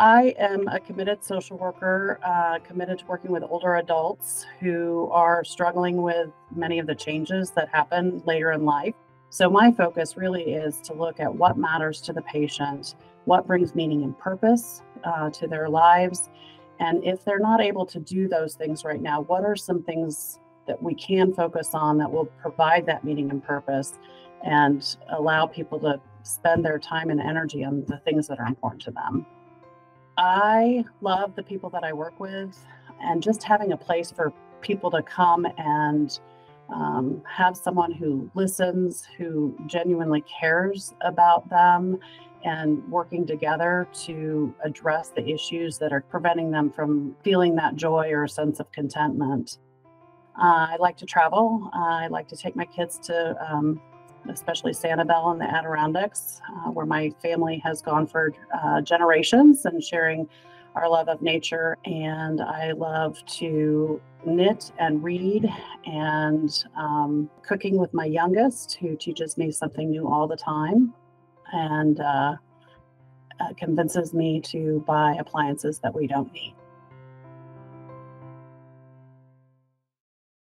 I am a committed social worker, committed to working with older adults who are struggling with many of the changes that happen later in life. So my focus really is to look at what matters to the patient, what brings meaning and purpose to their lives, and if they're not able to do those things right now, what are some things that we can focus on that will provide that meaning and purpose and allow people to spend their time and energy on the things that are important to them. I love the people that I work with, and just having a place for people to come and have someone who listens, who genuinely cares about them, and working together to address the issues that are preventing them from feeling that joy or sense of contentment. I like to travel. I like to take my kids to especially Sanibel and the Adirondacks, where my family has gone for generations, and sharing our love of nature. And I love to knit and read, and cooking with my youngest, who teaches me something new all the time, and convinces me to buy appliances that we don't need.